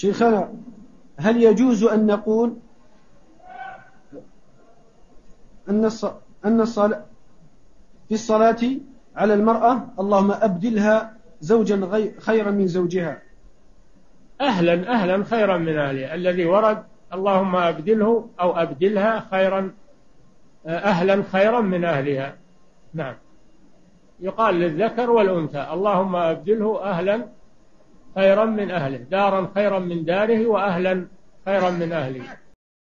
شيخنا، هل يجوز أن نقول أن الصلاة في الصلاة على المرأة اللهم أبدلها زوجا خيرا من زوجها؟ أهلا أهلا خيرا من أهلها، الذي ورد اللهم أبدله أو أبدلها خيرا أهلا خيرا من أهلها. نعم، يقال للذكر والأنثى اللهم أبدله أهلا خيرا من أهله، دارا خيرا من داره، وأهلا خيرا من أهله.